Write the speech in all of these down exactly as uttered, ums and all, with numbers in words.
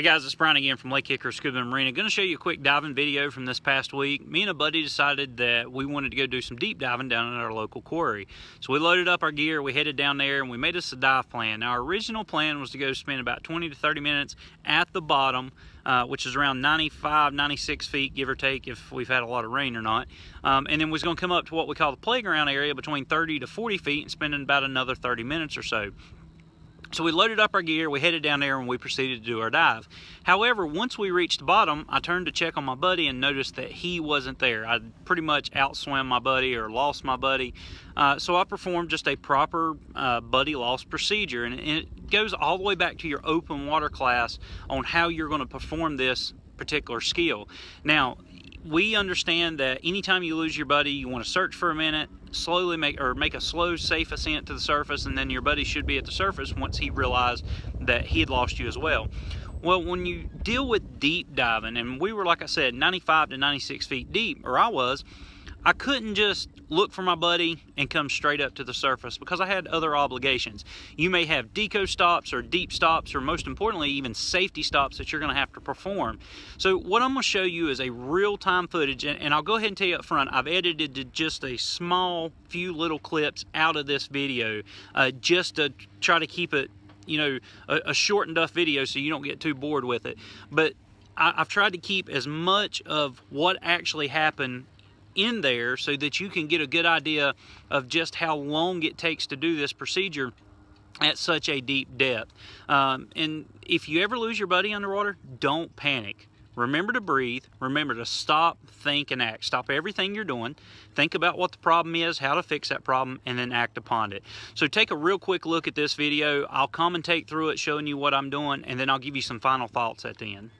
Hey guys, it's Brian again from Lake Hickory Scuba and Marina. Going to show you a quick diving video from this past week. Me and a buddy decided that we wanted to go do some deep diving down at our local quarry. So we loaded up our gear, we headed down there, and we made us a dive plan. Now our original plan was to go spend about twenty to thirty minutes at the bottom, uh, which is around ninety-five, ninety-six feet, give or take if we've had a lot of rain or not. Um, and then we was going to come up to what we call the playground area between thirty to forty feet and spending about another thirty minutes or so. So we loaded up our gear, we headed down there, and we proceeded to do our dive. However, once we reached the bottom, I turned to check on my buddy and noticed that he wasn't there. I pretty much outswam my buddy or lost my buddy. Uh, so I performed just a proper uh, buddy loss procedure, and it goes all the way back to your open water class on how you're going to perform this particular skill. Now, we understand that anytime you lose your buddy, you want to search for a minute, slowly make or make a slow, safe ascent to the surface, and then your buddy should be at the surface once he realized that he had lost you as well. Well, when you deal with deep diving, and we were, like I said, ninety-five to ninety-six feet deep, or I was, I couldn't just look for my buddy and come straight up to the surface because I had other obligations. You may have deco stops or deep stops, or most importantly, even safety stops that you're going to have to perform. So what I'm going to show you is a real-time footage, and, and I'll go ahead and tell you up front, I've edited just a small few little clips out of this video uh, just to try to keep it, you know, a, a short enough video so you don't get too bored with it. But I, I've tried to keep as much of what actually happened in there so that you can get a good idea of just how long it takes to do this procedure at such a deep depth. Um, and if you ever lose your buddy underwater, don't panic. Remember to breathe. Remember to stop, think, and act. Stop everything you're doing. Think about what the problem is, how to fix that problem, and then act upon it. So take a real quick look at this video. I'll commentate through it, showing you what I'm doing, and then I'll give you some final thoughts at the end.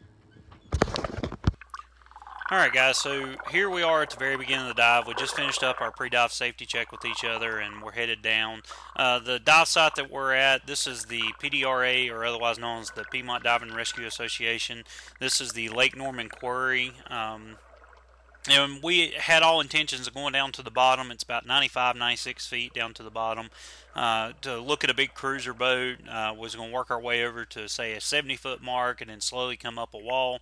Alright guys, so here we are at the very beginning of the dive. We just finished up our pre-dive safety check with each other, and we're headed down. Uh, the dive site that we're at, this is the P D R A, or otherwise known as the Piedmont Diving Rescue Association. This is the Lake Norman Quarry. Um, and we had all intentions of going down to the bottom. It's about ninety-five, ninety-six feet down to the bottom. Uh, to look at a big cruiser boat, uh, was going to work our way over to, say, a seventy-foot mark, and then slowly come up a wall.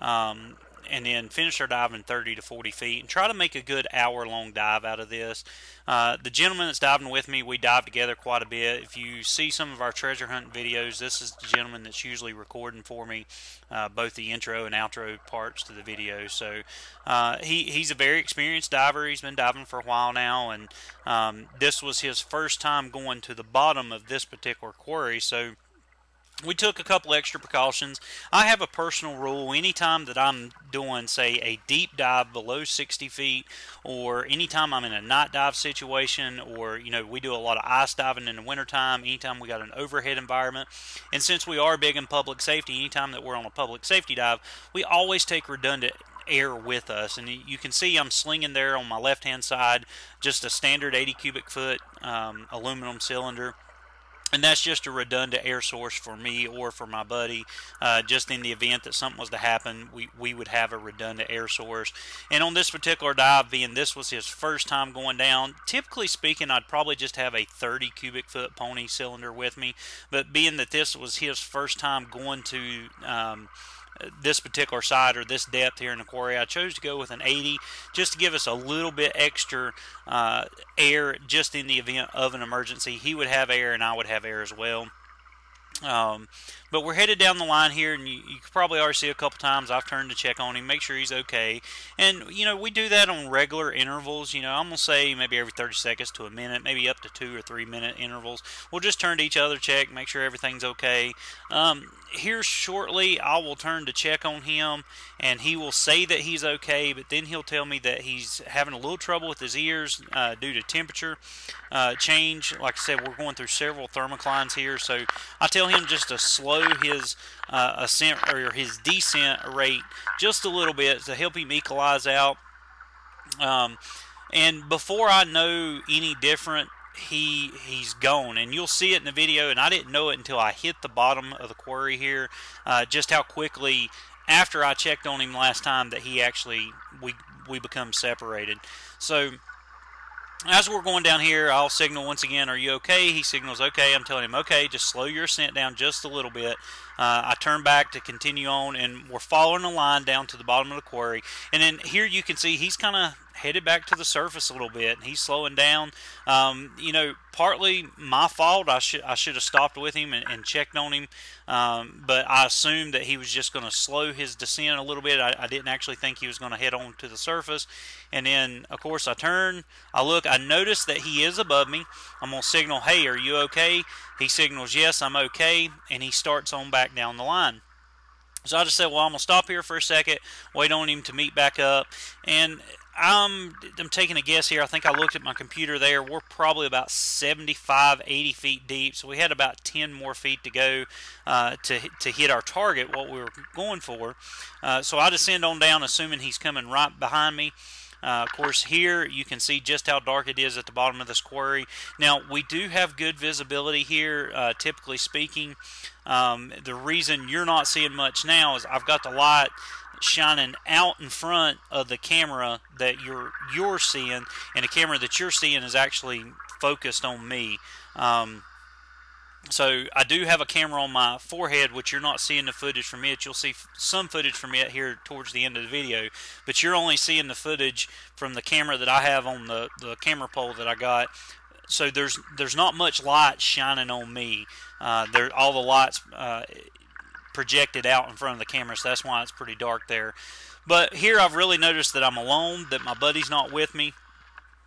Um, and then finish our dive in thirty to forty feet and try to make a good hour-long dive out of this. Uh, the gentleman that's diving with me, we dive together quite a bit. If you see some of our treasure hunting videos, this is the gentleman that's usually recording for me uh, both the intro and outro parts to the video. So uh, he, he's a very experienced diver. He's been diving for a while now, and um, this was his first time going to the bottom of this particular quarry. So we took a couple extra precautions. I have a personal rule. Anytime that I'm doing, say, a deep dive below sixty feet, or anytime I'm in a night dive situation, or, you know, we do a lot of ice diving in the wintertime, anytime we got an overhead environment, and since we are big in public safety, anytime that we're on a public safety dive, we always take redundant air with us. And you can see I'm slinging there on my left-hand side just a standard eighty cubic foot um, aluminum cylinder. And that's just a redundant air source for me or for my buddy. Uh, just in the event that something was to happen, we, we would have a redundant air source. And on this particular dive, being this was his first time going down, typically speaking, I'd probably just have a thirty cubic foot pony cylinder with me. But being that this was his first time going to um, this particular site or this depth here in the quarry, I chose to go with an eighty just to give us a little bit extra uh, air just in the event of an emergency. He would have air and I would have air as well. Um, but we're headed down the line here, and you, you probably already see a couple times I've turned to check on him, make sure he's okay. And, you know, we do that on regular intervals. You know, I'm going to say maybe every thirty seconds to a minute, maybe up to two or three minute intervals. We'll just turn to each other, check, make sure everything's okay. Um, here shortly, I will turn to check on him, and he will say that he's okay, but then he'll tell me that he's having a little trouble with his ears uh, due to temperature uh, change. Like I said, we're going through several thermoclines here, so I tell him just to slow his uh, ascent or his descent rate just a little bit to help him equalize out. Um, and before I know any different, he he's gone, and you'll see it in the video. And I didn't know it until I hit the bottom of the quarry here, uh, just how quickly after I checked on him last time that he actually we we become separated. So as we're going down here, I'll signal once again, are you okay? He signals okay. I'm telling him, okay, just slow your ascent down just a little bit. Uh, I turn back to continue on, and we're following a line down to the bottom of the quarry. And then here you can see he's kind of headed back to the surface a little bit, and he's slowing down. Um, you know, partly my fault. I should I should have stopped with him and, and checked on him, um, but I assumed that he was just going to slow his descent a little bit. I, I didn't actually think he was going to head on to the surface. And then, of course, I turn, I look, I notice that he is above me. I'm going to signal, hey, are you okay? He signals, yes, I'm okay, and he starts on back down the line. So I just said, well, I'm going to stop here for a second, wait on him to meet back up, and I'm, I'm taking a guess here. I think I looked at my computer there. We're probably about seventy-five, eighty feet deep, so we had about ten more feet to go uh, to, to hit our target, what we were going for. Uh, so I descend on down, assuming he's coming right behind me. Uh, of course, here you can see just how dark it is at the bottom of this quarry. Now, we do have good visibility here, uh, typically speaking. Um, the reason you're not seeing much now is I've got the light shining out in front of the camera that you're you're seeing, and the camera that you're seeing is actually focused on me. Um, so I do have a camera on my forehead, which you're not seeing the footage from it. You'll see some footage from it here towards the end of the video, but you're only seeing the footage from the camera that I have on the, the camera pole that I got. So there's there's not much light shining on me. Uh, there, all the lights uh, projected out in front of the camera, so that's why it's pretty dark there. But here I've really noticed that I'm alone, that my buddy's not with me,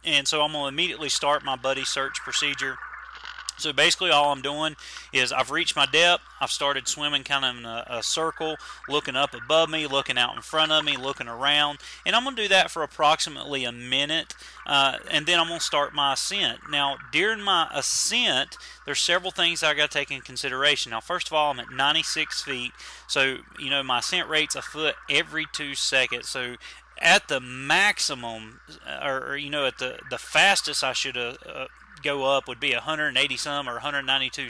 and so I'm going to immediately start my buddy search procedure. So basically all I'm doing is I've reached my depth, I've started swimming kind of in a, a circle, looking up above me, looking out in front of me, looking around, and I'm going to do that for approximately a minute, uh, and then I'm going to start my ascent. Now, during my ascent, there's several things I've got to take into consideration. Now, first of all, I'm at ninety-six feet, so, you know, my ascent rate's a foot every two seconds, so at the maximum, or, you know, at the, the fastest I should have uh, go up would be one hundred eighty some or one hundred ninety-two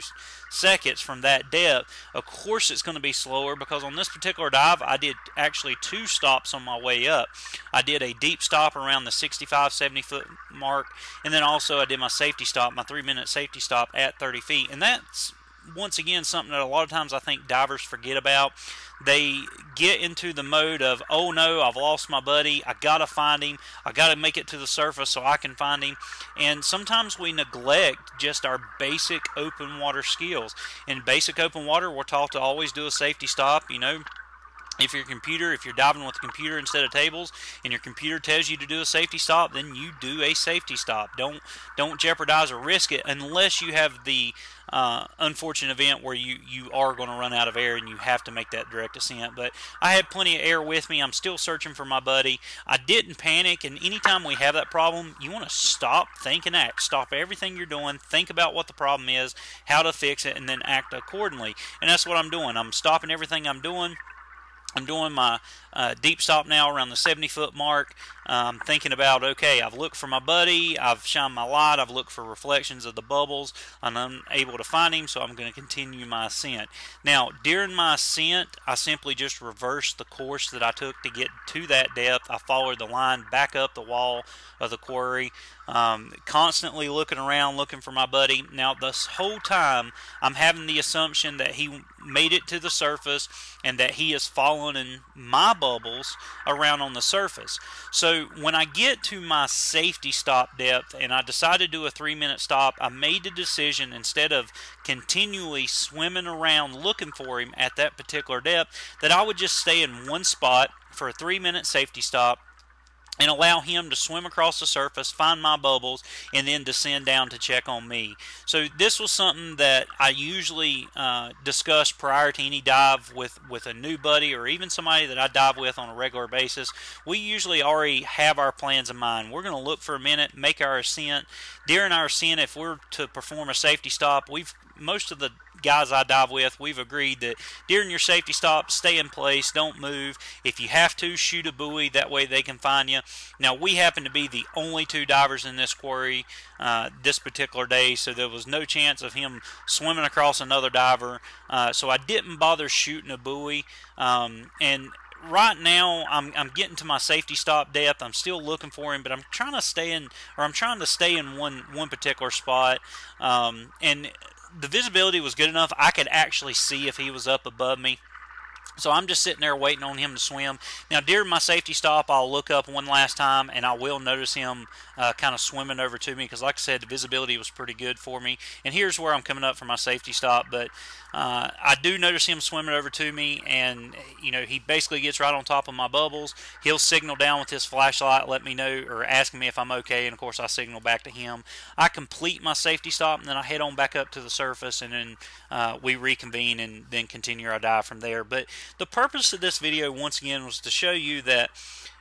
seconds from that depth. Of course it's going to be slower, because on this particular dive I did actually two stops on my way up. I did a deep stop around the sixty-five, seventy foot mark, and then also I did my safety stop, my three minute safety stop at thirty feet. And that's once again something that a lot of times I think divers forget about. They get into the mode of, oh no, I've lost my buddy, I gotta find him, I gotta make it to the surface so I can find him. And sometimes we neglect just our basic open water skills. In basic open water, we're taught to always do a safety stop. You know, if your computer, if you're diving with a computer instead of tables, and your computer tells you to do a safety stop, then you do a safety stop. Don't don't jeopardize or risk it, unless you have the uh, unfortunate event where you you are going to run out of air and you have to make that direct ascent. But I had plenty of air with me. I'm still searching for my buddy. I didn't panic, and anytime we have that problem, you want to stop, think, and act. Stop everything you're doing. Think about what the problem is, how to fix it, and then act accordingly. And that's what I'm doing. I'm stopping everything I'm doing. I'm doing my uh, deep stop now around the seventy foot mark. I'm um, thinking about, okay, I've looked for my buddy, I've shined my light, I've looked for reflections of the bubbles, and I'm unable to find him, so I'm going to continue my ascent. Now, during my ascent, I simply just reversed the course that I took to get to that depth. I followed the line back up the wall of the quarry, um, constantly looking around, looking for my buddy. Now, this whole time, I'm having the assumption that he made it to the surface and that he is following my bubbles around on the surface. So when I get to my safety stop depth and I decide to do a three minute stop, I made the decision, instead of continually swimming around looking for him at that particular depth, that I would just stay in one spot for a three minute safety stop and allow him to swim across the surface, find my bubbles, and then descend down to check on me. So this was something that I usually uh, discuss prior to any dive with, with a new buddy, or even somebody that I dive with on a regular basis. We usually already have our plans in mind. We're going to look for a minute, make our ascent. During our ascent, if we're to perform a safety stop, we've most of the guys I dive with, we've agreed that during your safety stop, stay in place, don't move. If you have to, shoot a buoy, that way they can find you. Now, we happen to be the only two divers in this quarry uh, this particular day, so there was no chance of him swimming across another diver, uh, so I didn't bother shooting a buoy, um, and right now I'm, I'm getting to my safety stop depth. I'm still looking for him, but I'm trying to stay in, or I'm trying to stay in one one particular spot, um, and the visibility was good enough I could actually see if he was up above me. So I'm just sitting there waiting on him to swim. Now, during my safety stop, I'll look up one last time, and I will notice him uh, kind of swimming over to me because, like I said, the visibility was pretty good for me. And here's where I'm coming up for my safety stop. But uh, I do notice him swimming over to me, and, you know, he basically gets right on top of my bubbles. He'll signal down with his flashlight, let me know, or ask me if I'm okay, and, of course, I signal back to him. I complete my safety stop, and then I head on back up to the surface, and then uh, we reconvene and then continue our dive from there. But the purpose of this video, once again, was to show you that,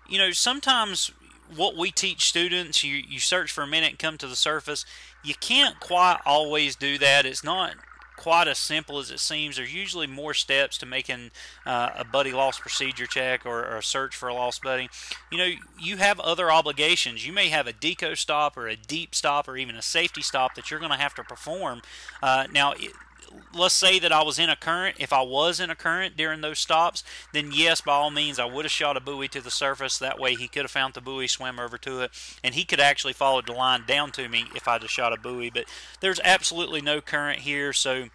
you know, sometimes what we teach students, you, you search for a minute and come to the surface, you can't quite always do that. It's not quite as simple as it seems. There's usually more steps to making uh, a buddy loss procedure check or, or a search for a lost buddy. You know, you have other obligations. You may have a deco stop or a deep stop or even a safety stop that you're going to have to perform. Uh, now, it, let's say that I was in a current. If I was in a current during those stops, then yes, by all means, I would have shot a buoy to the surface. That way he could have found the buoy, swam over to it, and he could actually follow the line down to me if I'd have shot a buoy. But there's absolutely no current here, so...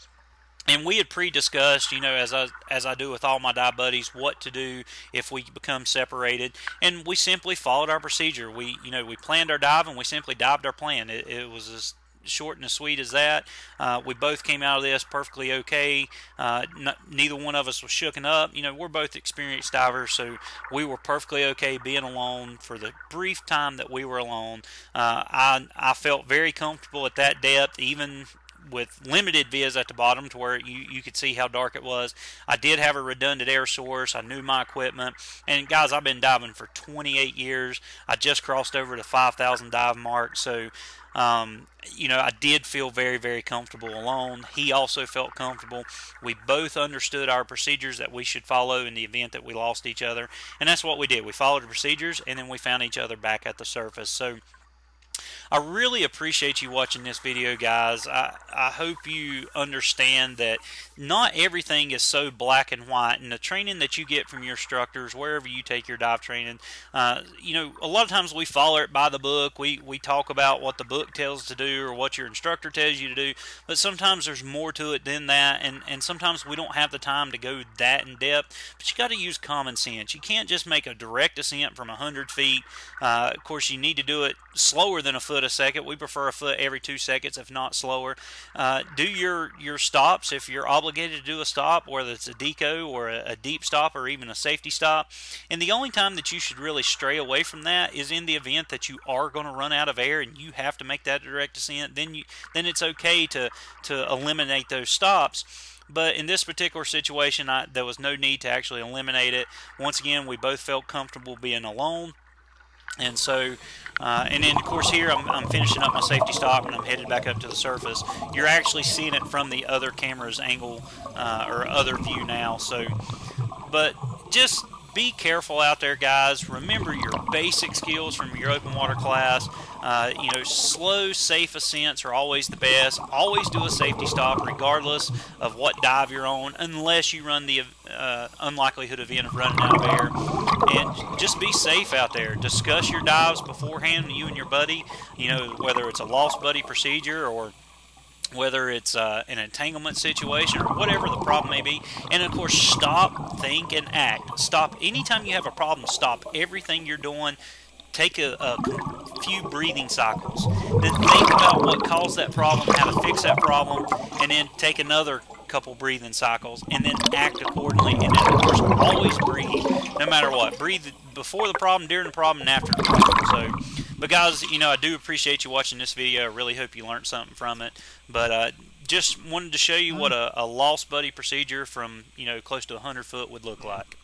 And we had pre-discussed, you know, as I as I do with all my dive buddies, what to do if we become separated. And we simply followed our procedure. We, you know, we planned our dive and we simply dived our plan. It, it was as short and as sweet as that. Uh, we both came out of this perfectly okay. Uh, neither one of us was shooken up. You know, we're both experienced divers, so we were perfectly okay being alone for the brief time that we were alone. Uh, I I felt very comfortable at that depth, even with limited viz at the bottom to where you, you could see how dark it was. I did have a redundant air source. I knew my equipment. And, guys, I've been diving for twenty-eight years. I just crossed over to five thousand dive mark. So, um, you know, I did feel very, very comfortable alone. He also felt comfortable. We both understood our procedures that we should follow in the event that we lost each other. And that's what we did. We followed the procedures, and then we found each other back at the surface. So, I really appreciate you watching this video, guys. I, I hope you understand that not everything is so black and white, and the training that you get from your instructors, wherever you take your dive training, uh, you know, a lot of times we follow it by the book. We, we talk about what the book tells to do or what your instructor tells you to do, but sometimes there's more to it than that, and, and sometimes we don't have the time to go that in depth, but you got to use common sense. You can't just make a direct ascent from one hundred feet. Uh, of course, you need to do it slower than a foot a second. We prefer a foot every two seconds, if not slower. Uh, do your your stops if you're obligated to do a stop, whether it's a deco or a, a deep stop or even a safety stop. And the only time that you should really stray away from that is in the event that you are going to run out of air and you have to make that direct descent. Then you then it's okay to to eliminate those stops. But in this particular situation, I, there was no need to actually eliminate it. Once again, we both felt comfortable being alone. And so, uh, and then of course here I'm, I'm finishing up my safety stop and I'm headed back up to the surface. You're actually seeing it from the other camera's angle uh, or other view now. So, but just be careful out there, guys. Remember your basic skills from your open water class. Uh, you know, slow, safe ascents are always the best. Always do a safety stop regardless of what dive you're on, unless you run the uh, unlikelihood event of running out of air. And just be safe out there. Discuss your dives beforehand, you and your buddy, you know, whether it's a lost buddy procedure or whether it's uh, an entanglement situation or whatever the problem may be. And, of course, stop, think, and act. Stop. Anytime you have a problem, stop everything you're doing. Take a, a few breathing cycles. Then think about what caused that problem, how to fix that problem, and then take another couple breathing cycles and then act accordingly. And then, of course, always breathe no matter what. Breathe before the problem, during the problem, and after the problem. So, but guys, you know, I do appreciate you watching this video. I really hope you learned something from it. But uh, just wanted to show you what a, a lost buddy procedure from, you know, close to one hundred foot would look like.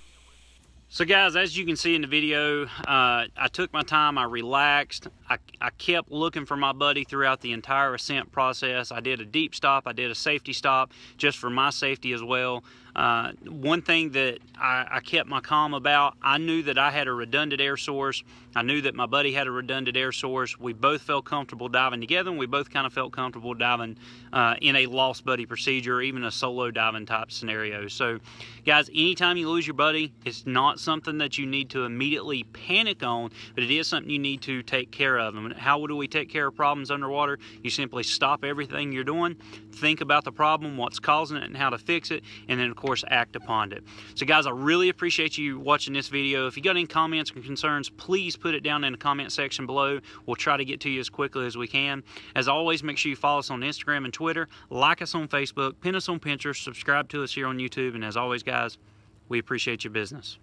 So guys, as you can see in the video, uh, I took my time, I relaxed, I, I kept looking for my buddy throughout the entire ascent process. I did a deep stop, I did a safety stop, just for my safety as well. Uh, one thing that I, I kept my calm about, I knew that I had a redundant air source. I knew that my buddy had a redundant air source. We both felt comfortable diving together, and we both kind of felt comfortable diving uh, in a lost buddy procedure, even a solo diving type scenario. So, guys, anytime you lose your buddy, it's not something that you need to immediately panic on, but it is something you need to take care of. And how do we take care of problems underwater? You simply stop everything you're doing, think about the problem, what's causing it, and how to fix it, and then, of course, act upon it. So, guys, I really appreciate you watching this video. If you got any comments or concerns, please put it down in the comment section below. We'll try to get to you as quickly as we can. As always, make sure you follow us on Instagram and Twitter, like us on Facebook, pin us on Pinterest, subscribe to us here on YouTube, and as always, guys, we appreciate your business.